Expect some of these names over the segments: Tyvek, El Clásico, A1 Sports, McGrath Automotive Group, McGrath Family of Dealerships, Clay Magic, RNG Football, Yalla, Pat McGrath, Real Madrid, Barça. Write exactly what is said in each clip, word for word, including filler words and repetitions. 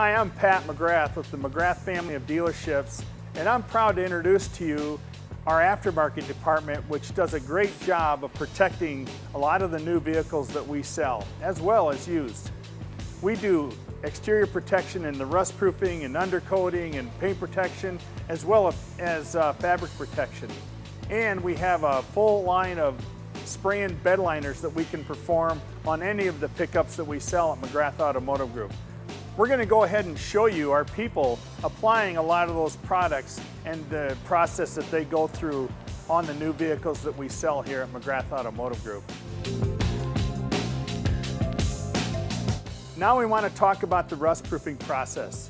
Hi, I'm Pat McGrath with the McGrath family of dealerships, and I'm proud to introduce to you our aftermarket department, which does a great job of protecting a lot of the new vehicles that we sell, as well as used. We do exterior protection and the rust proofing and undercoating and paint protection, as well as uh, fabric protection. And we have a full line of spray and bed liners that we can perform on any of the pickups that we sell at McGrath Automotive Group. We're going to go ahead and show you our people applying a lot of those products and the process that they go through on the new vehicles that we sell here at McGrath Automotive Group. Now we want to talk about the rust proofing process.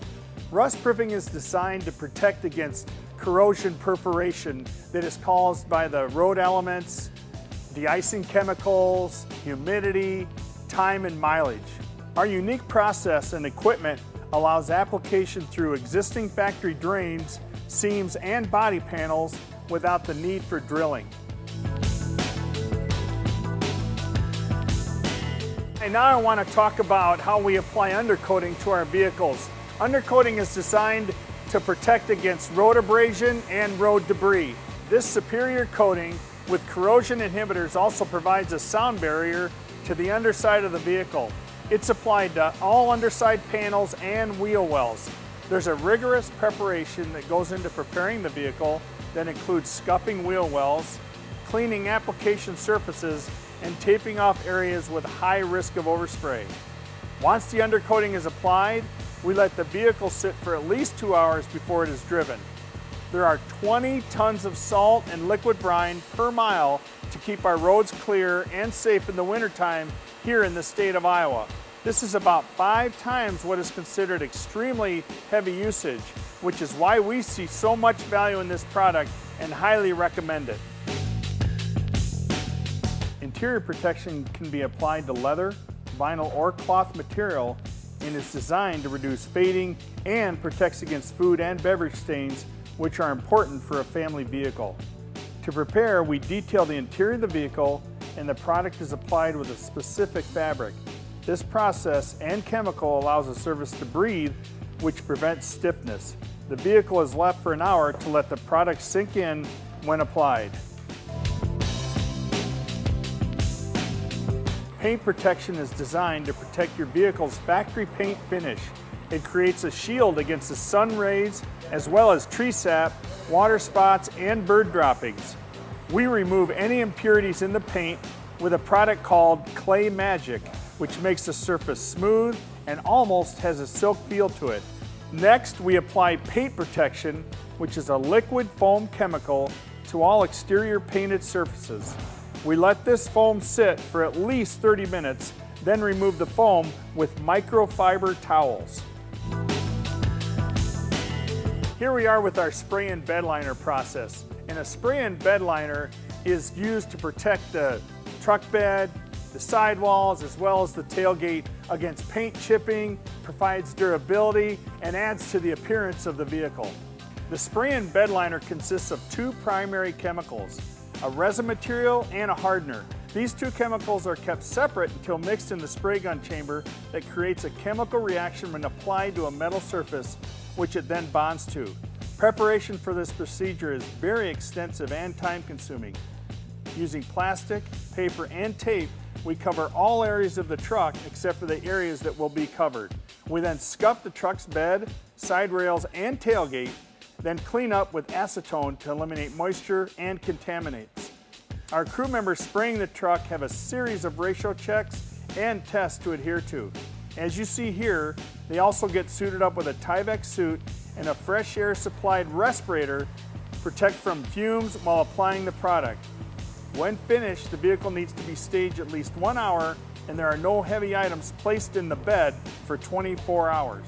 Rust proofing is designed to protect against corrosion perforation that is caused by the road elements, de-icing chemicals, humidity, time, and mileage. Our unique process and equipment allows application through existing factory drains, seams, and body panels without the need for drilling. And now I want to talk about how we apply undercoating to our vehicles. Undercoating is designed to protect against road abrasion and road debris. This superior coating with corrosion inhibitors also provides a sound barrier to the underside of the vehicle. It's applied to all underside panels and wheel wells. There's a rigorous preparation that goes into preparing the vehicle that includes scuffing wheel wells, cleaning application surfaces, and taping off areas with high risk of overspray. Once the undercoating is applied, we let the vehicle sit for at least two hours before it is driven. There are twenty tons of salt and liquid brine per mile to keep our roads clear and safe in the wintertime here in the state of Iowa. This is about five times what is considered extremely heavy usage, which is why we see so much value in this product and highly recommend it. Interior protection can be applied to leather, vinyl, or cloth material and is designed to reduce fading and protects against food and beverage stains, which are important for a family vehicle. To prepare, we detail the interior of the vehicle and the product is applied with a specific fabric. This process and chemical allows the surface to breathe, which prevents stiffness. The vehicle is left for an hour to let the product sink in when applied. Paint protection is designed to protect your vehicle's factory paint finish. It creates a shield against the sun rays, as well as tree sap, water spots, and bird droppings. We remove any impurities in the paint with a product called Clay Magic, which makes the surface smooth and almost has a silk feel to it. Next, we apply paint protection, which is a liquid foam chemical, to all exterior painted surfaces. We let this foam sit for at least thirty minutes, then remove the foam with microfiber towels. Here we are with our spray and bed liner process. And a spray and bed liner is used to protect the truck bed, the sidewalls, as well as the tailgate against paint chipping, provides durability, and adds to the appearance of the vehicle. The spray and bed liner consists of two primary chemicals, a resin material and a hardener. These two chemicals are kept separate until mixed in the spray gun chamber that creates a chemical reaction when applied to a metal surface, which it then bonds to. Preparation for this procedure is very extensive and time-consuming. Using plastic, paper, and tape, we cover all areas of the truck except for the areas that will be covered. We then scuff the truck's bed, side rails, and tailgate, then clean up with acetone to eliminate moisture and contaminants. Our crew members spraying the truck have a series of ratio checks and tests to adhere to. As you see here, they also get suited up with a Tyvek suit and a fresh air supplied respirator protect from fumes while applying the product. When finished, the vehicle needs to be staged at least one hour and there are no heavy items placed in the bed for twenty-four hours.